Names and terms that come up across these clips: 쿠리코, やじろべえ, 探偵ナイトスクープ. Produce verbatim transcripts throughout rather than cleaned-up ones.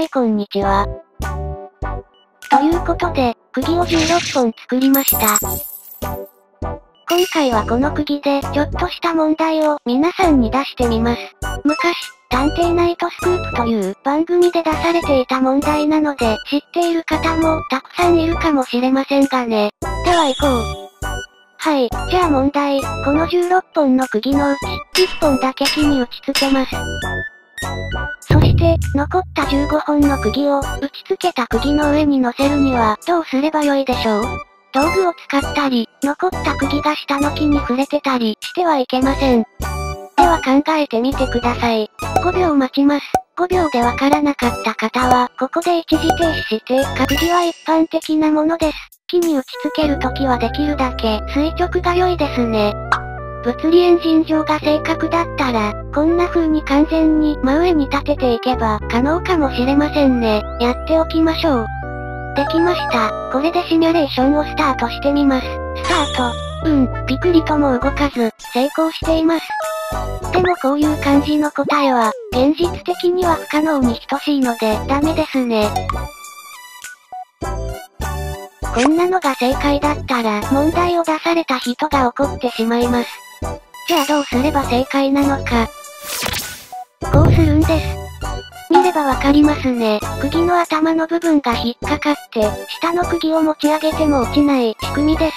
いこんにちは。ということで、釘をじゅうろっぽん作りました。今回はこの釘で、ちょっとした問題を皆さんに出してみます。昔、探偵ナイトスクープという番組で出されていた問題なので、知っている方もたくさんいるかもしれませんがね。では行こう。はい、じゃあ問題。このじゅうろっぽんの釘のうち、いっぽんだけ木に打ち付けます。そして、残ったじゅうごほんの釘を、打ち付けた釘の上に乗せるには、どうすればよいでしょう？道具を使ったり、残った釘が下の木に触れてたり、してはいけません。では考えてみてください。ごびょう待ちます。ごびょうでわからなかった方は、ここで一時停止して、釘は一般的なものです。木に打ち付けるときはできるだけ垂直が良いですね。物理エンジン上が正確だったら、こんな風に完全に真上に立てていけば可能かもしれませんね。やっておきましょう。できました。これでシミュレーションをスタートしてみます。スタート。うん、ピクリとも動かず、成功しています。でもこういう感じの答えは、現実的には不可能に等しいのでダメですね。こんなのが正解だったら、問題を出された人が怒ってしまいます。じゃあどうすれば正解なのか。こうするんです。見ればわかりますね。釘の頭の部分が引っかかって、下の釘を持ち上げても落ちない仕組みです。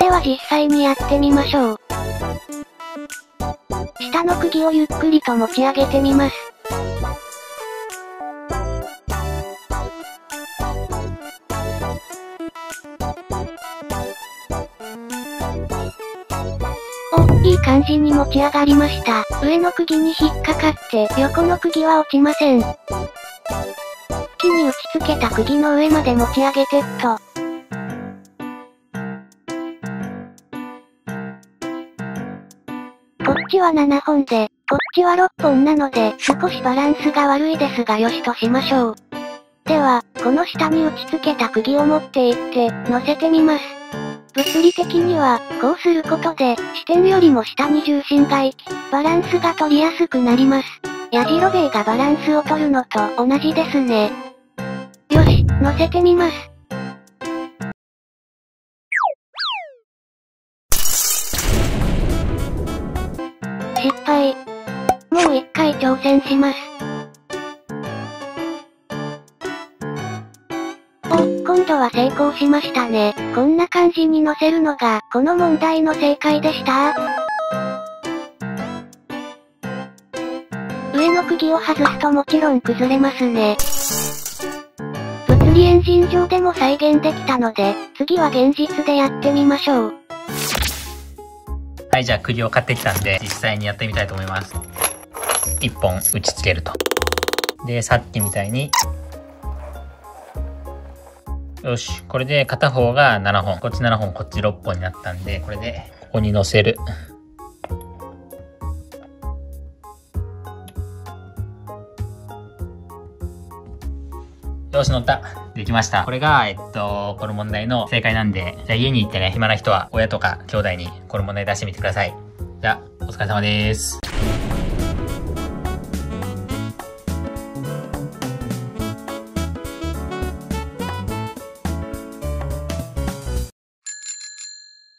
では実際にやってみましょう。下の釘をゆっくりと持ち上げてみます。いい感じに持ち上がりました。上の釘に引っかかって、横の釘は落ちません。木に打ち付けた釘の上まで持ち上げてっと。こっちはななほんで、こっちはろっぽんなので、少しバランスが悪いですがよしとしましょう。では、この下に打ち付けた釘を持っていって、乗せてみます。物理的には、こうすることで、支点よりも下に重心が行き、バランスが取りやすくなります。やじろべえがバランスを取るのと同じですね。よし、乗せてみます。失敗。もう一回挑戦します。今度は成功しましたね。こんな感じに載せるのが、この問題の正解でした。上の釘を外すともちろん崩れますね。物理エンジン上でも再現できたので、次は現実でやってみましょう。はい、じゃあ釘を買ってきたんで、実際にやってみたいと思います。いっぽん打ち付けると。で、さっきみたいに、よし。これで片方がななほん。こっちななほん、こっちろっぽんになったんで、これで、ここに乗せる。よし、乗った。できました。これが、えっと、この問題の正解なんで、じゃあ家に行ってね、暇な人は親とか兄弟にこの問題出してみてください。じゃあ、お疲れ様です。